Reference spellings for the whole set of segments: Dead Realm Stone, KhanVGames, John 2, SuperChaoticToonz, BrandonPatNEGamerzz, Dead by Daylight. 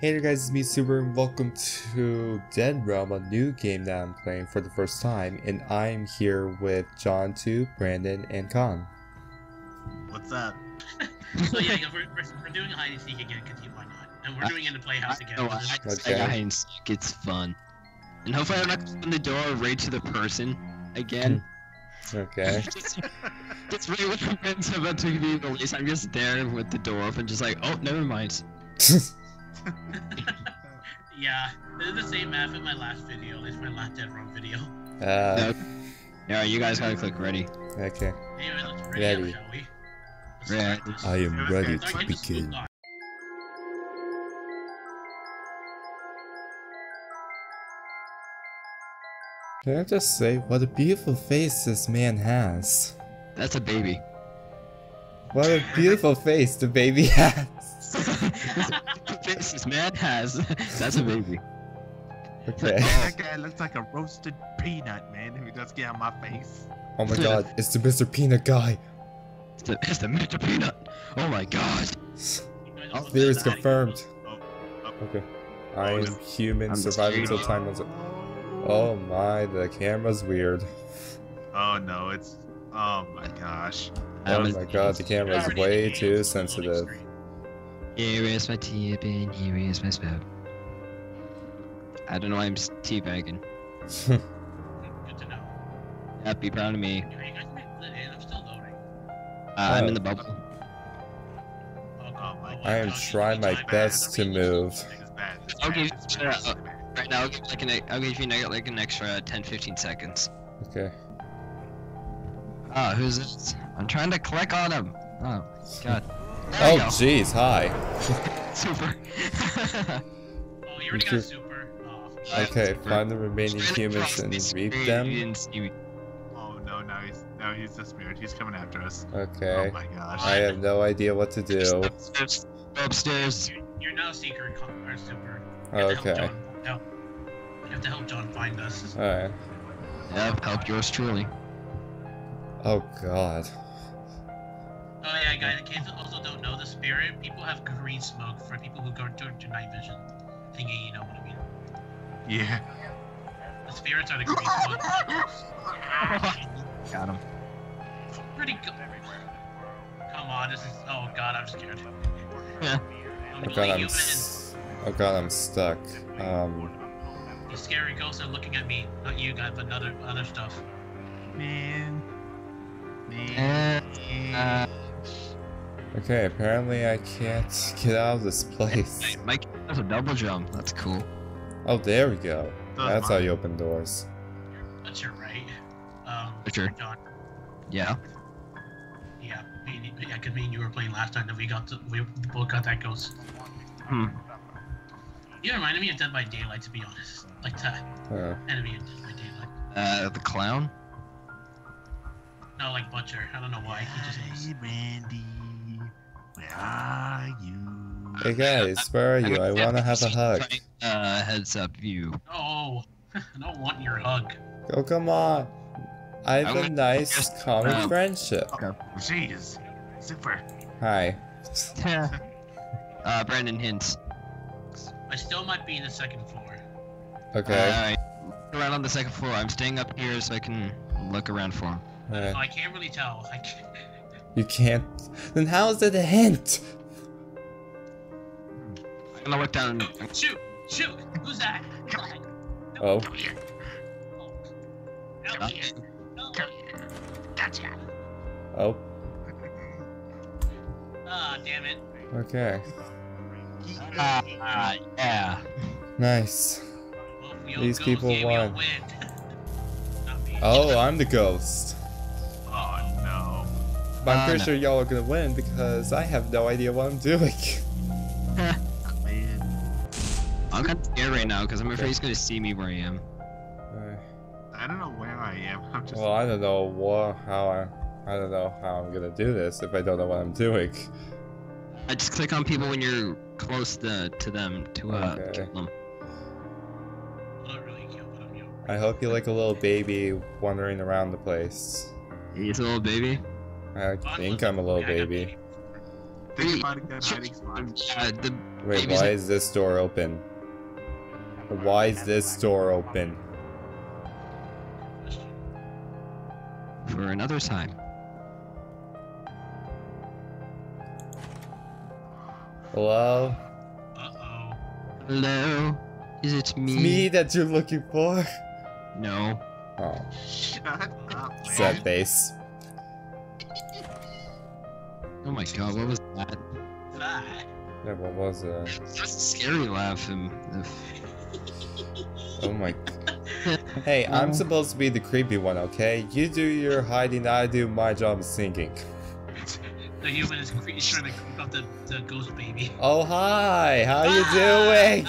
Hey there guys, it's me Super and welcome to Dead Realm, a new game that I'm playing for the first time, and I'm here with John 2, Brandon, and Khan. What's up? So yeah, we're doing hide and seek again, because why not? And we're doing it in the playhouse again. I got hide and seek, it's fun. And hopefully I'm not going to open the door right to the person again. Okay. That's really what my friends are about to be released. I'm just there with the door open, just like, oh, never mind. Yeah, this is the same map in my last video. It's my last Dead Realm video. No, you guys gotta click ready. Okay. Anyway, let's ready up, shall we? Ready. I am ready to begin. Can I just say, what a beautiful face this man has. That's a baby. What a beautiful face the baby has. This man has. That's a baby. Okay. That guy looks like a roasted peanut, man. If he does get on my face. Oh my god, it's the Mr. Peanut guy. It's the Mr. Peanut. Oh my god. Fear is confirmed. Okay. I am human. Surviving till time runs out. Oh my, the camera's weird. Oh no, it's. Oh my gosh. Oh my god, the camera's way too sensitive. Here is my teabag, here is my spout. I don't know why I'm teabagging. Good to know. Yeah, be proud of me. Are you guys lit in? I'm still loading. I'm in the bubble. I am trying my best to move. Okay, right now I'll give you like an extra 10-15 seconds. Okay. Ah, who's this? I'm trying to click on him. Oh, god. There jeez, hi. Super. Oh, you already got super. Oh, okay, super. Find the remaining humans and reap them. Oh no, now he's the spirit. He's coming after us. Okay. Oh my gosh. I have no idea what to do. Upstairs. You're now secret, or super. Okay. No, you have to help John find us. All right. Yeah, help yours truly. Oh god. Oh yeah, guys, in case you also don't know the spirit, people have green smoke for people who go into night vision. Thinking you know what I mean. Yeah. The spirits are the green smoke. Got him. It's pretty good. Come on, this is... Oh god, I'm scared. Yeah. Oh god, I'm stuck. The scary ghosts are looking at me. Not you guys, but other stuff. Man. Okay, apparently I can't get out of this place. Mike has a double jump, that's cool. Oh, there we go. That's how you open doors. That's your right. Sure. John. Yeah. Yeah, because me and you were playing last time that we both got that ghost. You reminded me of Dead by Daylight, to be honest. Like that. Enemy of Dead by Daylight. The clown? No, like Butcher. I don't know why. He just is. Hey, Randy. Where are you? Hey, guys. Where are you? I want to have a hug. Heads up, you. No. I don't want your hug. Oh, come on. I have a nice, common friendship. Oh, jeez. Super. Hi. Brandon hints. I still might be in the second floor. Okay. Around on the second floor. I'm staying up here so I can look around for him. Right. I can't really tell. I can't. You can't? Then how is it a hint? I'm gonna look down. Shoot! Shoot! Who's that? Oh. Come here. Come here. Come here. Gotcha. Oh. Ah, damn it. Okay. Yeah. Nice. Well, these people won. Oh, I'm the ghost. But I'm pretty sure y'all are gonna win because I have no idea what I'm doing. Man. I'm kind of scared right now because I'm afraid he's gonna see me where I am. I don't know where I am. I'm just. Well, I don't know I don't know how I'm gonna do this if I don't know what I'm doing. I just click on people when you're close to them to kill them. Not really kill them. I hope you like a little baby wandering around the place. He's a little baby. I think I'm a little baby. Wait, why is this door open? Why is this door open? For another time. Hello? Uh-oh. Hello? Is it me? It's me that you're looking for? No. Oh. Shut up, sad face. Oh my god, what was that? Yeah, what was that? That's a scary laugh. Oh my... Hey, I'm supposed to be the creepy one, okay? You do your hiding, I do my job singing. The human is trying to creep up the ghost baby. Oh, hi! How you doing?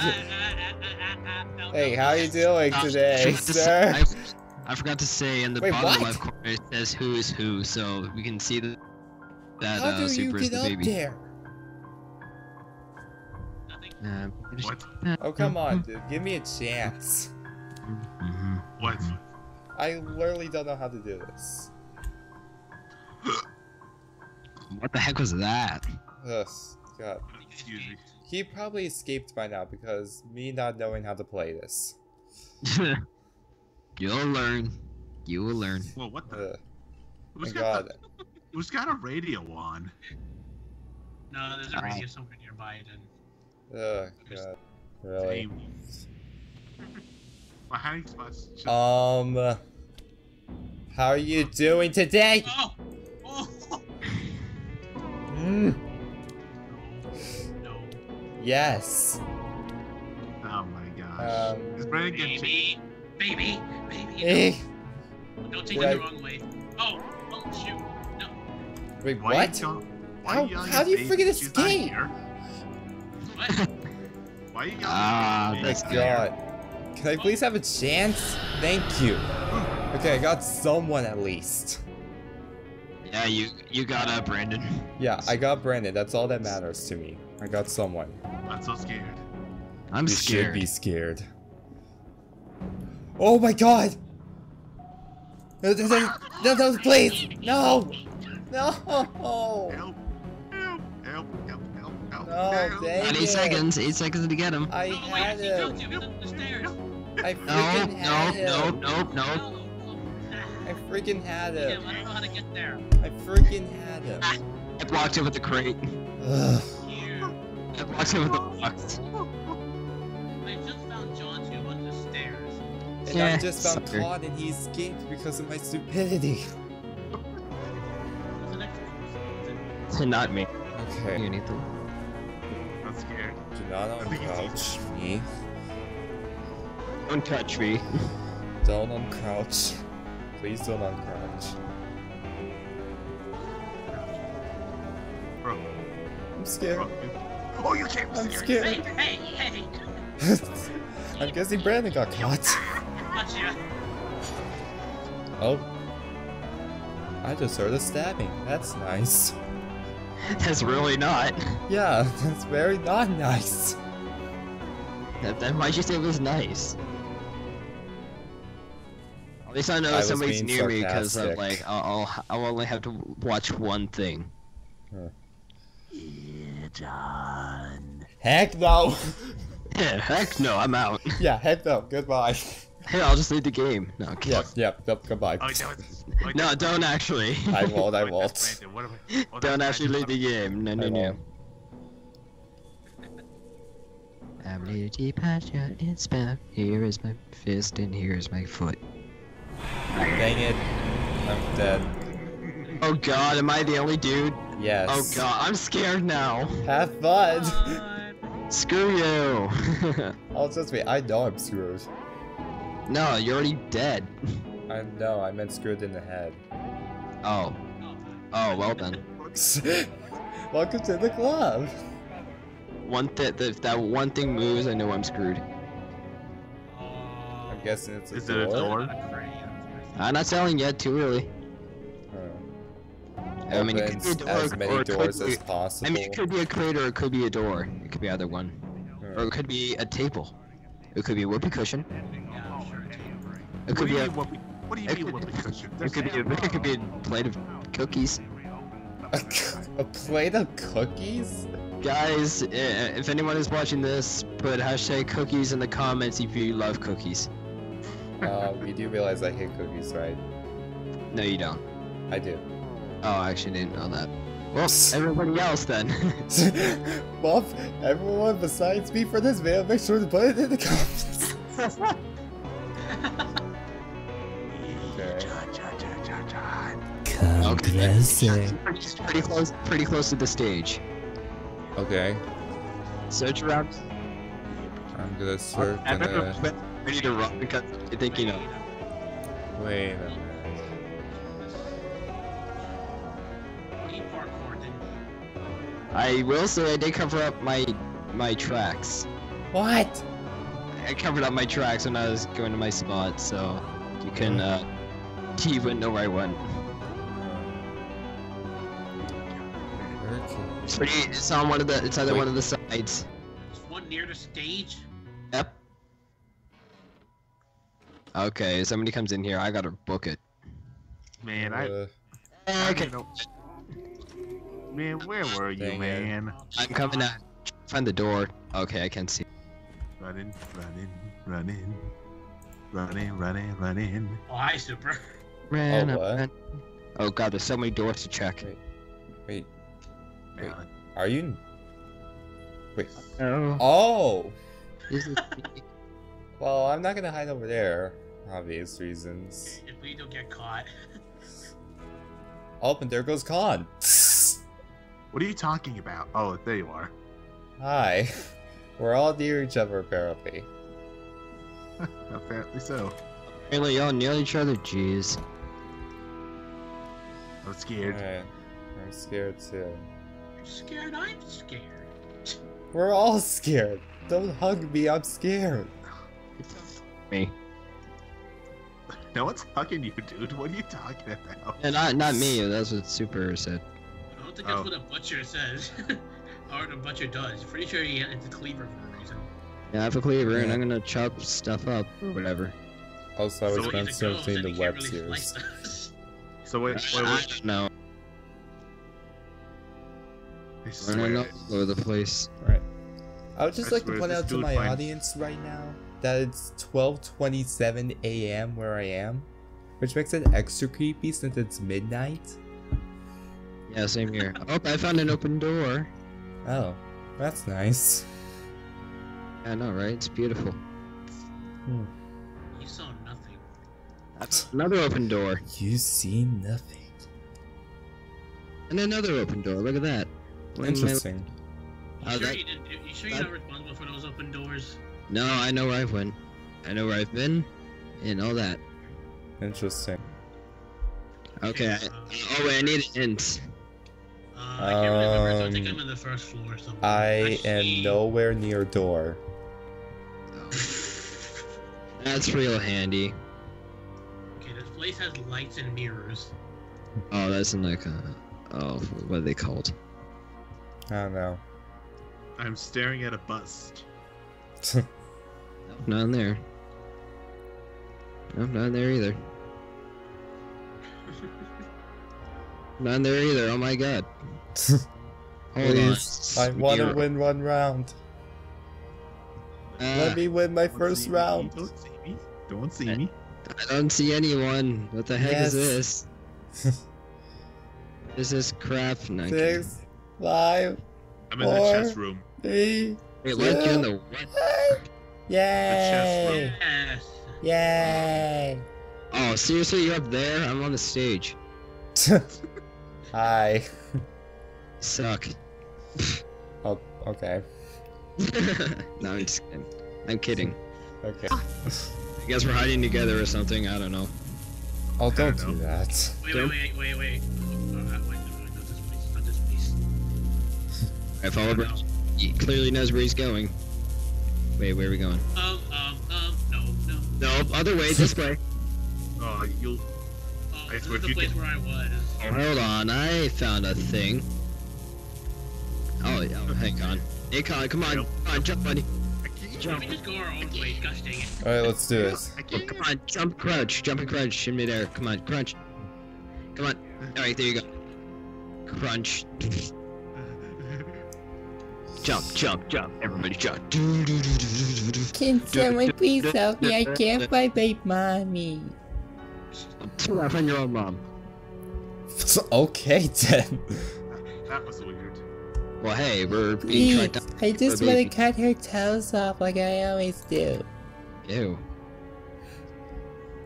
Hey, how you doing today, sir? I forgot to say, in the bottom left corner it says who is who, so we can see that Super is the baby. There? What? Oh, come on, dude. Give me a chance. What? I literally don't know how to do this. What the heck was that? Ugh, God. Excuse me. He probably escaped by now because me not knowing how to play this. You'll learn. You will learn. Well, what the? Who's got God. Who's got a radio on? No, there's a radio somewhere nearby. Oh god. Really? My hiding spot's just... How are you doing today? Oh! Oh! Mm. No. Yes. Oh my gosh. It's Brandon getting chased. Baby! Baby! Baby! No. Don't take it the wrong way. Oh! Oh shoot! No. Wait, what? How do you freaking escape? Why are you thank God. Can I please have a chance? Thank you. Okay, I got someone at least. Yeah, you got Brandon. Yeah, I got Brandon. That's all that matters to me. I got someone. I'm so scared. I'm scared. You should be scared. Oh my God! No, please! No! No! Help! Help! Help! Help! Oh, dang 8 seconds. 8 seconds to get him. I had him. I freaking had him. No. I freaking had him. I don't know how to get there. I freaking had him. I blocked him with the crate. Ugh. I blocked him with the box. I just found John 2 on the stairs. And I just found Claude and he escaped because of my stupidity. Not me. Okay. Anything. Scared. Do not uncrouch me. Don't touch me. Don't uncrouch. Please don't uncrouch. Bro. I'm scared. Bro. Oh, you can't be I'm scared. Hey. I'm guessing Brandon got caught. Oh. I just heard a stabbing. That's nice. That's really not. Yeah, that's very not nice. Then why'd you say it was nice? At least I know somebody's near me because I'm like, I'll only have to watch one thing. Huh. Yeah, John. Heck no! Yeah, heck no, I'm out. Yeah, heck no, goodbye. Hey, I'll just leave the game. No, okay. Yep, goodbye. No, don't actually. I won't. Don't actually leave the game. No. I'm ready to passion it's back. Here is my fist and here is my foot. Dang it. I'm dead. Oh god, am I the only dude? Yes. Oh god, I'm scared now. Have fun. Screw you. Oh, trust me, I know I'm screwed. No, you're already dead. I know, I meant screwed in the head. Oh. Oh, well done. Welcome to the club! If that one thing moves, I know I'm screwed. I'm guessing it's a door? Is it a door? I'm not telling yet, too early. I mean, it could be a door, as many doors as possible. I mean, it could be a crate or it could be a door. It could be either one. Or it could be a table. It could be a whoopee cushion. It could be a plate of cookies. A plate of cookies? Guys, if anyone is watching this, put hashtag cookies in the comments if you love cookies. You do realize I hate cookies, right? No, you don't. I do. Oh, I actually didn't know that. Well, everybody else then. Well, everyone besides me for this video, make sure to put it in the comments. Okay. Pretty close to the stage. Okay. Search around. I'm gonna search. I'm ready to run because I think you know. Wait a minute. I will say I did cover up my tracks. What? I covered up my tracks when I was going to my spot, so you can T wouldn't know where I went. It's on one of the. It's either one of the sides. There's one near the stage. Yep. Okay, if somebody comes in here, I gotta book it. Man, okay. Man, where were you, man? I'm coming out. Find the door. Okay, I can't see. Running, running, running, running, running, running. Oh, hi, Super. Ran, oh God, there's so many doors to check. Wait. Wait, are you? Wait. Oh. Well, I'm not gonna hide over there, obvious reasons. If we don't get caught. Oh, and there goes Khan. What are you talking about? Oh, there you are. Hi. We're all near each other, apparently. Apparently so. Apparently, y'all near each other. Jeez. I'm scared. Right. I'm scared too. Scared? I'm scared. We're all scared. Don't hug me. I'm scared. Me. No one's hugging you, dude. What are you talking about? Yeah, not me. That's what Super said. I don't think that's what a butcher says, or the butcher does. Pretty sure he had the cleaver for a reason. Yeah, I have a cleaver, and I'm gonna chop stuff up or whatever. Also, I was constantly the web series. So wait. No. Running all over the place. Right. I would just like to point out to my audience right now that it's 12:27 a.m. where I am, which makes it extra creepy since it's midnight. Yeah, same here. Oh, I found an open door. Oh, that's nice. I know, right? It's beautiful. Hmm. You saw nothing. That's another open door. You see nothing. And another open door. Look at that. Interesting. You sure you're not responsible for those open doors? No, I know where I've went. I know where I've been, and all that. Interesting. Okay. Oh wait, I need a hint. I can't remember. So I think I'm on the first floor or something. I am nowhere near door. Oh. That's real handy. Okay, this place has lights and mirrors. Oh, that's in like a. Oh, what are they called? I don't know. I'm staring at a bust. Nope, not in there. Nope, not in there either. Not in there either, oh my god. Hold on. I want to win one round. Let me win my first round. Don't see me. Don't see me. I don't see anyone. What the heck is this? This is crap. 6, 5. I'm in the chess room. Wait, like you're in the what? Yay! Yay! Oh, seriously, you're up there? I'm on the stage. Hi. Suck. Oh, okay. No, I'm just kidding. I'm kidding. Okay. I guess we're hiding together or something. I don't know. Oh, don't do that. Wait. I followed him. He clearly knows where he's going. Wait, where are we going? No. No, other way, this way. Oh, you'll... Oh, this is the place where I was. Oh, hold on, I found a thing. Oh, hang on. Hey, Colin, come on, jump, buddy. Jump. Let me just go our own way, gosh dang it. Alright, let's do this. Oh, come on, jump and crunch in midair. Come on, crunch. Come on. Alright, there you go. Crunch. Jump, jump, jump. Everybody jump. Can someone please help me? I can't find my mommy. Laugh on your own mom. Okay, then. That was weird. Well, hey, we're being tried down. I just want to cut her toes off like I always do. Ew.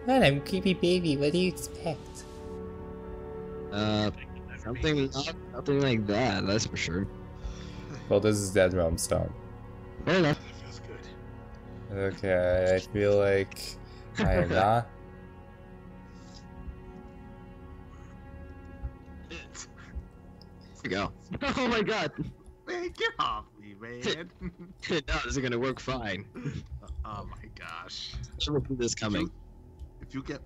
What? I'm a creepy baby. What do you expect? Something like that. That's for sure. Well, this is Dead Realm Stone. Fair enough. That feels good. Okay, I feel like I am not. Go. Oh my god! Man, get off me, man! No, this is gonna work fine. Oh my gosh! I don't see this coming. If you get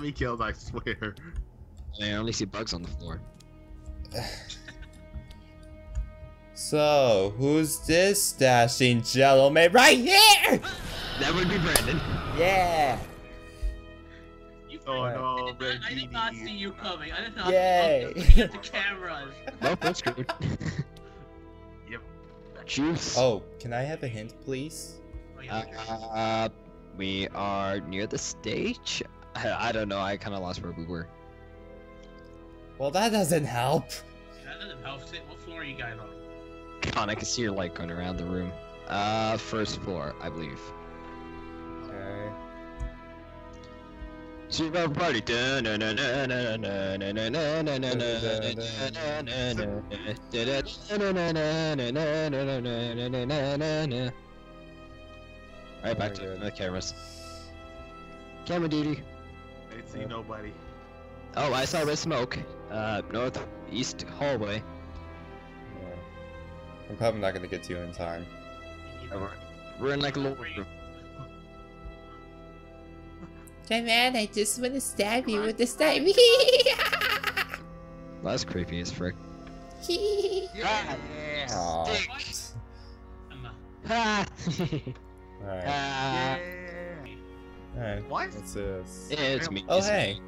me killed, I swear. I only see bugs on the floor. So who's this dashing gentleman right here? That would be Brandon. Yeah. Oh no, I did not see you coming. I did not get the cameras. Nope, that's good. Yep. Juice. Oh, can I have a hint, please? Oh, yeah, we are near the stage? I don't know, I kind of lost where we were. Well, that doesn't help. That doesn't help. What floor are you guys on? God, I can see your light going around the room. First floor, I believe. Okay. Survivor party. Alright, back to the cameras. Camera duty. I didn't see nobody. Oh, I saw red smoke. Northeast hallway. Yeah. I'm probably not gonna get to you in time. We're in like a little room. Man, I just want to stab you with this knife. Well, that's creepy as frick. Yeah. Sticks. Alright. Yeah. Alright. What? What's this? It's me. Oh, hey.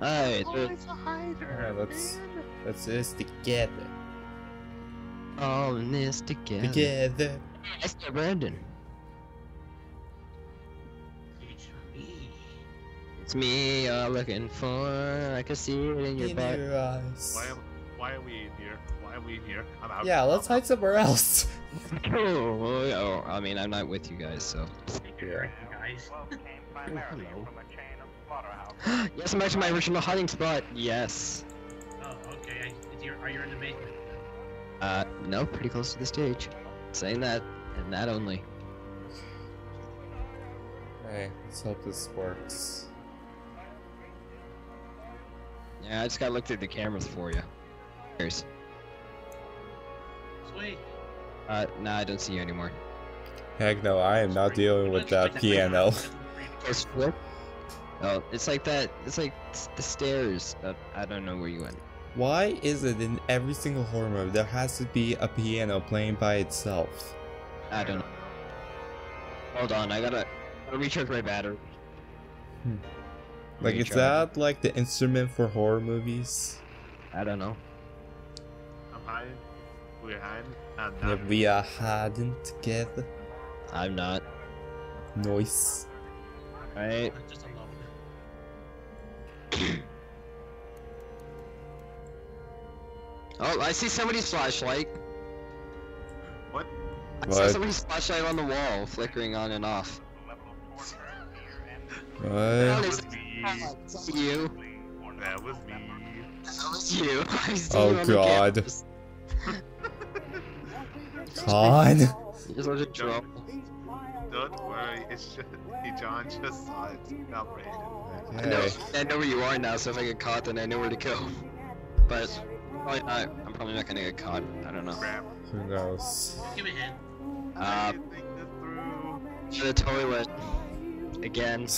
Alright. Alright, let's do this together. All in this together. Together. That's Brandon. It's me you're looking for. I can see it in your back. Why are we in here? Why are we in here? I'm out. Yeah, let's hide somewhere else. Oh, I mean, I'm not with you guys, so. Yeah. Yes, I'm back to my original hiding spot. Yes. Oh, okay. Are you in the basement? No, pretty close to the stage. Saying that, and that only. Alright, let's hope this works. Yeah, I just gotta look through the cameras for you. Here's. Sweet. Nah, I don't see you anymore. Heck no, I am not dealing with that piano. Oh, it's like that. It's like the stairs. I don't know where you went. Why is it in every single horror movie there has to be a piano playing by itself? I don't know. Hold on, I gotta recharge my battery. Like, is that like the instrument for horror movies? I don't know. I'm hiding. We're hiding. I'm not. Yeah, we are hiding together. I'm not. Nice. Alright. Oh, I see somebody's flashlight. What? I saw somebody's flashlight on the wall, flickering on and off. What? That was you. That was me. That was you. Oh god. John. Don't worry, it's just John just saw it. Not Brandon. Okay. I know where you are now, so if I get caught, then I know where to go. But probably not, I'm probably not gonna get caught. I don't know. Who knows? Give me a hand. To the toilet. Again.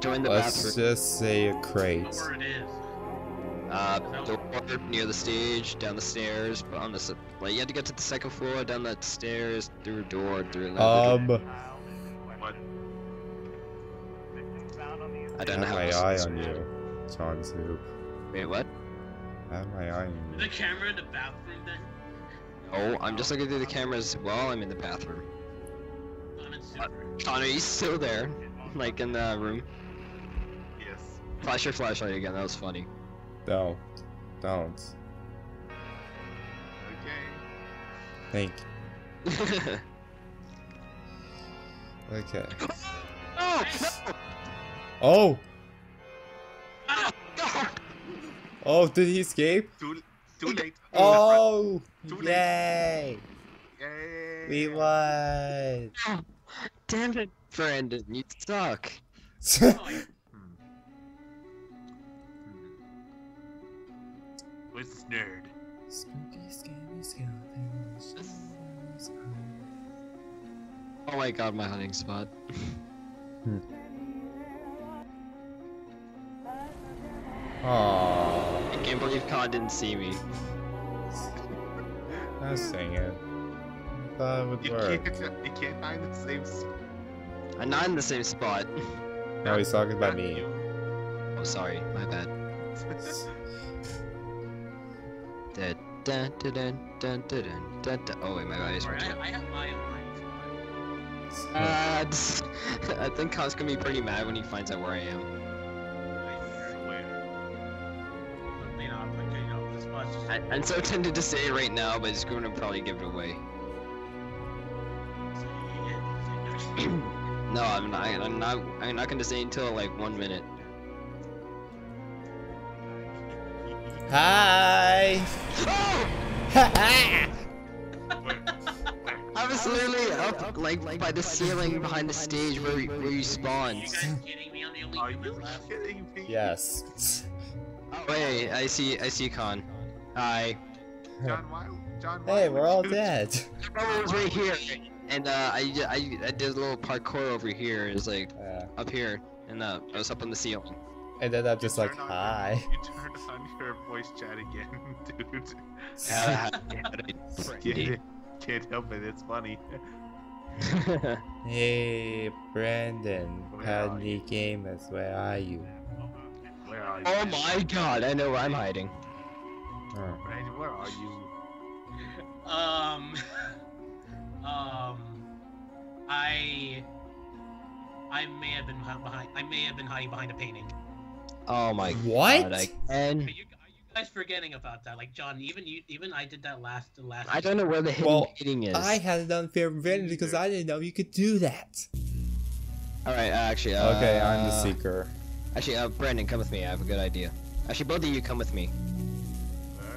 Join the bathroom. Let's just say a crate. The water near the stage, down the stairs, but on the you had to get to the second floor, down that stairs, through a door, through another door. What? I don't know how to do this. I have my eye on you, John 2. Wait, what? How am I eyeing you? The camera in the bathroom then? No, I'm just looking through the cameras while I'm in the bathroom. Connor, you still there? Like in the room? Yes. Flash your flashlight again, that was funny. No. Don't. Okay. Thank you. Okay. Oh! No! Oh! Oh, did he escape? Too late. Oh! Too yay! Late. Yay! We won! Damn it, Brandon, you suck! Where's this nerd? Spooky, scary skeletons. Oh my god, my hunting spot. Aww. I can't believe Khan didn't see me. I was saying it. I thought it would work. You can't find the same spot. I'm not in the same spot. No, he's talking about me. You. Oh, sorry. My bad. Oh, wait, my eyes were too. I have my own. I think Khan's gonna be pretty mad when he finds out where I am. I'm so tempted to say it right now, but it's gonna probably give it away. No, I'm not gonna say until like 1 minute. Hi. I was literally up like by the ceiling behind the stage where you spawned. Are you kidding me? Yes. Oh, wait, I see Khan. Hi. John Wild. Hey, we're all dead. I was right here, and I did a little parkour over here. It was like up here, and I was up on the ceiling. And then I'm just like, hi. You turned on your voice chat again, dude. Can't help it, it's funny. Hey, Brandon, how many gamers, where are you? Oh my god, I know where I'm hiding. Brandon, where are you? I may have been behind. I may have been hiding behind a painting. Oh my what? God! What? And are you guys forgetting about that? Like John, even I did that last. I don't know where the hidden painting is. I had an unfair advantage because I didn't know you could do that. All right, actually. Okay, I'm the seeker. Actually, Brandon, come with me. I have a good idea. Actually, both of you come with me.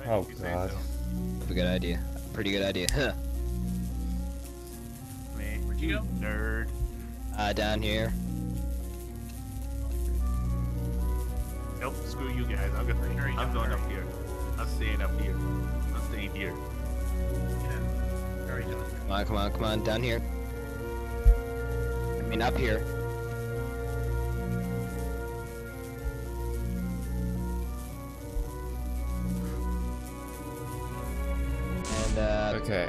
Oh god. That's a good idea. Pretty good idea. Huh. Man, where'd you go? Nerd. Down here. Nope, screw you guys. I'm going up here. I'm staying up here. I'm staying here. Yeah. Come on, down here. I mean, up here. Okay.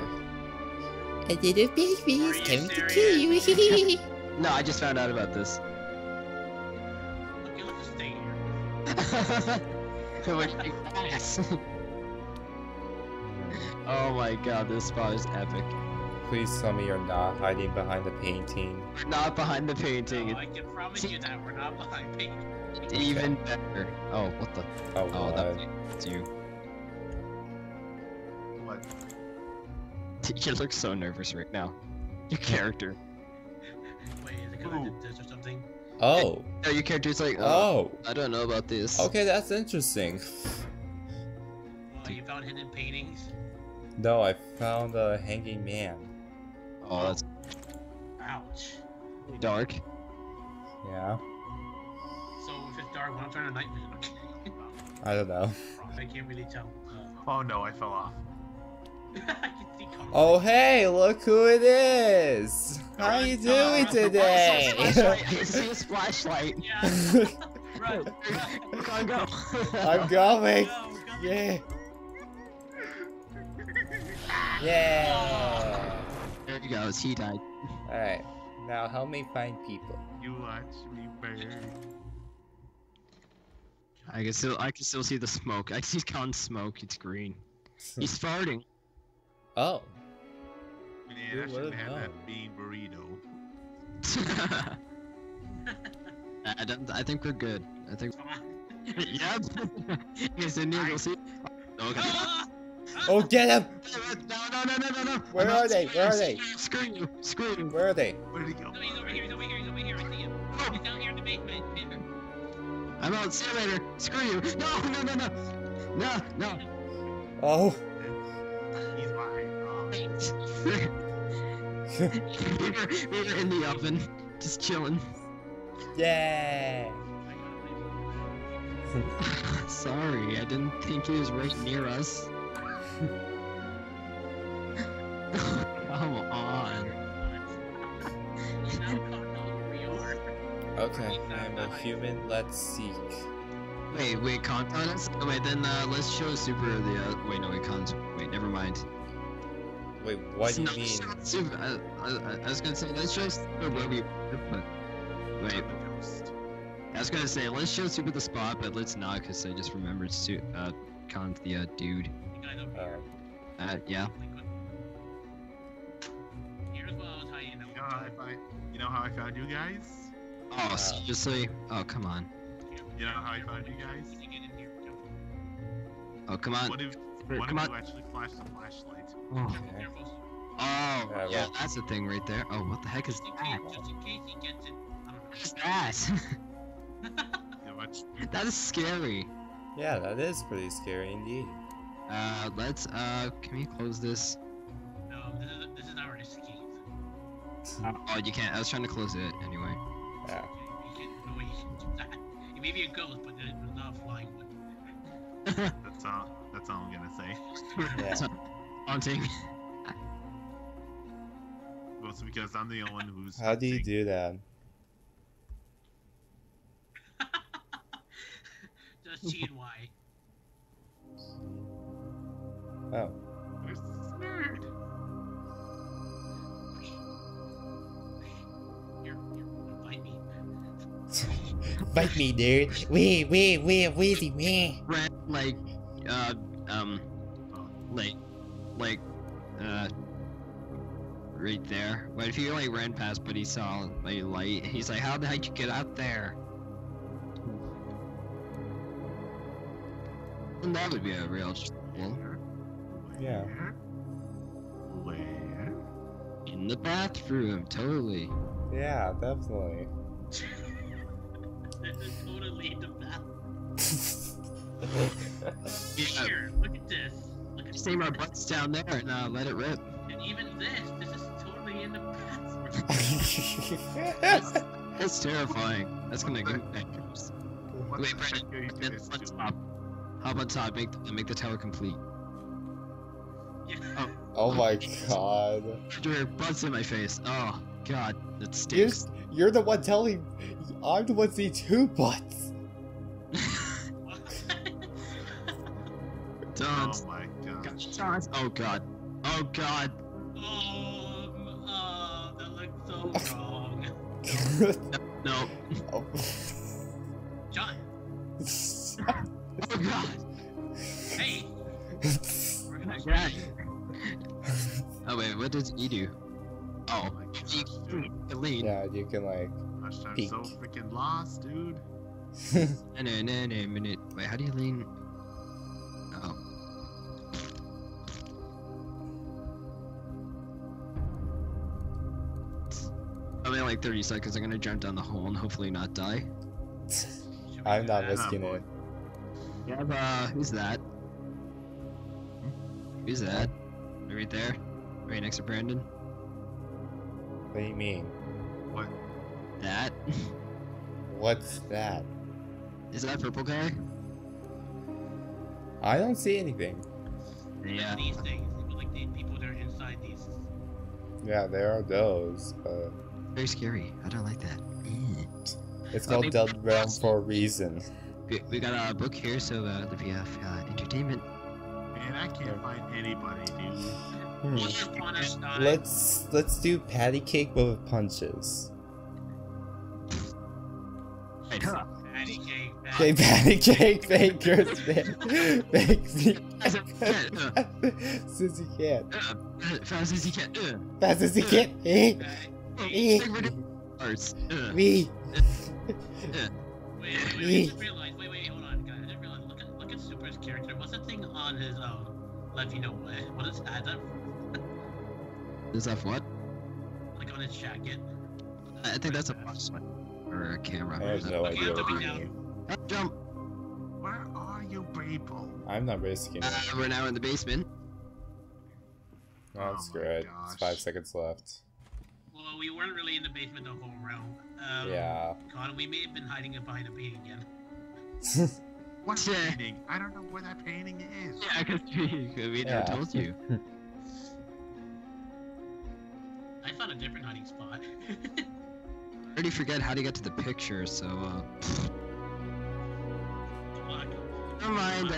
A little baby is coming to kill you. No, I just found out about this. Look at this thing here. Oh my god, this spot is epic. Please tell me you're not hiding behind the painting. We're not behind the painting. No, I can promise you that we're not behind the painting. Okay. Even better. Oh, what the? Oh, that's you. What? You look so nervous right now. Your character. Wait, is it because I did this or something? Oh. No, your character's like, oh. I don't know about this. Okay, that's interesting. Oh, you found hidden paintings? No, I found a hanging man. Oh, that's... Ouch. Dark. Yeah. So, if it's dark, when I'm trying to night vision. I don't know. I can't really tell. Oh no, I fell off. Oh hey, look who it is! How you doing today? I see his flashlight. Yeah. Run, go. I'm going. Yeah. Yeah. There he goes. He died. All right. Now help me find people. You watch me burn. I can still see the smoke. I see Khan's smoke. It's green. He's farting. Oh. Man, I should have that bean burrito. I think we're good. I think. Yep. He's in here. You'll see. Okay. Oh, get him! No. Where are they? Where are they? Screw you. Where are they? Where did he go? No, he's over here. He's over here. I see him. Oh. He's down here in the basement. I'm out. See you later. Screw you. No. Oh. He's behind. We were in the oven, just chilling. Yeah. Sorry, I didn't think he was right near us. Come on. Okay, I'm a human. Let's seek. Wait, Khan's on us? Oh, wait, then let's show Super the. Wait, no, wait, Khan's. Wait, never mind. Wait, what do you mean? Super, I was gonna say, let's show Super what we. Wait. I was gonna say, let's show Super the spot, but let's not, because I just remembered Khan's the dude. Yeah. You know how I found you guys? Oh, seriously? Oh, come on. You know how I found you guys? Oh, come on. What if you actually flash the flashlight? Oh, okay. Oh yeah, that's the thing right there. Oh, what the heck is that? Just in case he gets it. What is that? That is scary. Yeah, that is pretty scary indeed. Let's, can we close this? No, this is our escape. Oh, you can't. I was trying to close it anyway. Yeah. Maybe it goes, but it was not flying. That's all I'm gonna say. Yeah. Haunting. Well, it's because I'm the only one who's. How do you do that? Just G and Y. Oh. Where's this nerd? Bite me. Bite me, dude. Wait. Like, right there. But if he only ran past, but he saw a light, he's like, how the heck you get out there? And that would be a real. Yeah. Where? In the bathroom, totally. Yeah, definitely. This is totally in the bathroom. Here, look at this. Look at just aim our butts down there and let it rip. And even this is totally in the bathroom. that's terrifying. That's gonna give me nightmares. Wait, Brandon, let's stop. How about Todd make the tower complete? Yeah. Oh my god. Dude, butts in my face. Oh god, that stinks. You're the one telling me. I'm the one seeing two butts. Todd. Oh my god. Todd. Oh god. Oh, that looks so wrong. No. Oh. John. Oh god. Hey. Oh wait, what does E do? Oh, delete. Yeah, you can like. Gosh, I'm peek. So freaking lost, dude. No, minute. Wait, how do you lean? Oh. Only like 30 seconds. I'm gonna jump down the hole and hopefully not die. I'm not risking it. Yeah, who's that? Who's that? Right there? Right next to Brandon? What do you mean? What? That? What's that? Is that purple guy? I don't see anything. Yeah. These things, like the people that are inside these. Yeah, there are those, but. Very scary. I don't like that. It's called Dead Realm for a reason. We got a book here, so if you have entertainment. Man, I can't find anybody, dude. Let's do patty cake with punches. Patty cake. They panic Jake, thank your spin. Thanks, you Sissy cat. Fast as you can. Fast as you can. Me. Wait, hold on, guys. I didn't realize. Look at Super's character. What's the thing on his left? You know what is that? Is that what? Like on his jacket. I think that's a box or a camera. I have no idea what you mean. Jump! Where are you people? I'm not risking it. We're now in the basement. Oh, screw it. Gosh. It's 5 seconds left. Well, we weren't really in the basement the whole round. Yeah. God, we may have been hiding behind a painting again. What's painting? I don't know where that painting is. Yeah, because we never told you. I found a different hiding spot. I already forget how to get to the picture, so Never mind,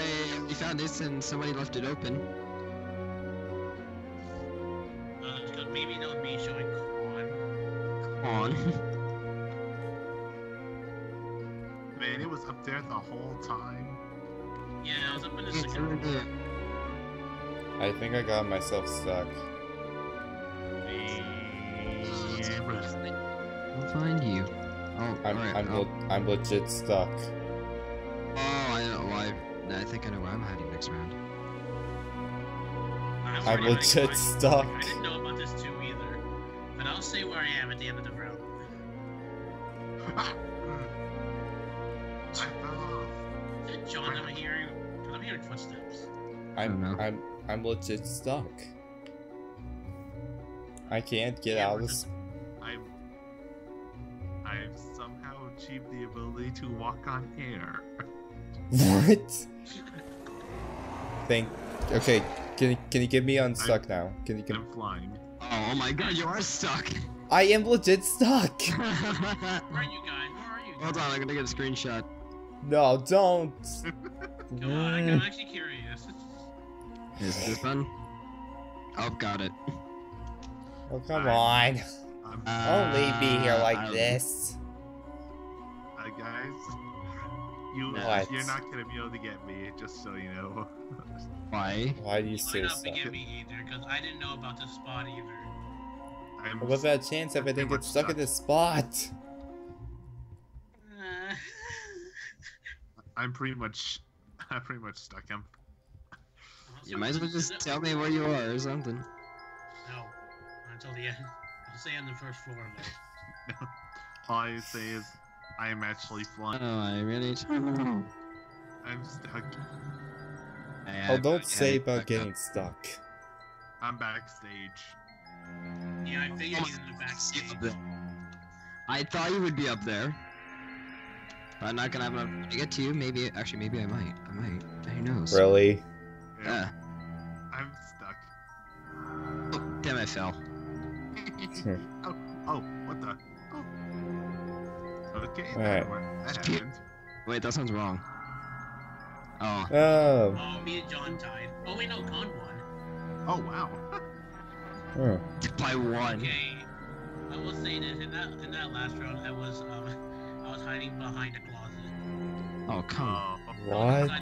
we found this and somebody left it open. Because maybe that would be showing Quan. Man, it was up there the whole time. Yeah, it was up in the second room. I think I got myself stuck. I'll find you. Oh, I'm legit stuck. I think I know where I'm hiding next round. I'm legit stuck. I didn't know about this too either, but I'll say where I am at the end of the round. Is it John I'm hearing? Because I'm hearing footsteps. I'm legit stuck. I can't get out of this. I've somehow achieved the ability to walk on air. What? Okay, can you get me unstuck now? Can you get? I'm flying. Oh my god, you are stuck. I am legit stuck. Where are you guys? Hold on, I'm gonna get a screenshot. No, don't. Come on, I'm actually curious. Is this fun? Oh, got it. Oh come on. Don't leave me here like this. Hi guys. You're not gonna be able to get me, just so you know. Why? Why do you say that? You might not get me either, because I didn't know about this spot either. What's that chance if I didn't get stuck in this spot? I'm pretty much stuck. You might as well just tell me where you are or something. No, until the end. I'll stay on the first floor. No. All I say is, I am actually flying. Oh, I really don't know. I'm stuck. Oh, don't say about getting stuck. I'm backstage. Yeah, I figured he's in the backstage. I thought you would be up there. But I'm not gonna have enough to get to you. Maybe, actually, maybe I might. Who knows? Really? Yeah. I'm stuck. Oh, damn, I fell. oh, what the? Okay, Alright. Wait, that sounds wrong. Oh. Oh, me and John tied. Oh, wait, no, Con won. Oh, wow. By one. Okay, I will say this, in that last round, I was hiding behind a closet. Oh, come on. What?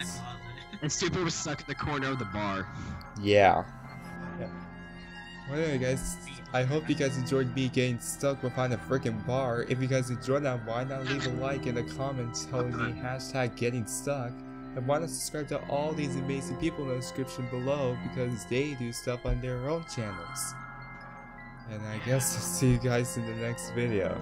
And Stupid was stuck in the corner of the bar. Yeah. Well, anyway, guys, I hope you guys enjoyed me getting stuck behind a freaking bar. If you guys enjoyed that, why not leave a like and a comment telling me #gettingstuck. And why not subscribe to all these amazing people in the description below, because they do stuff on their own channels. And I guess I'll see you guys in the next video.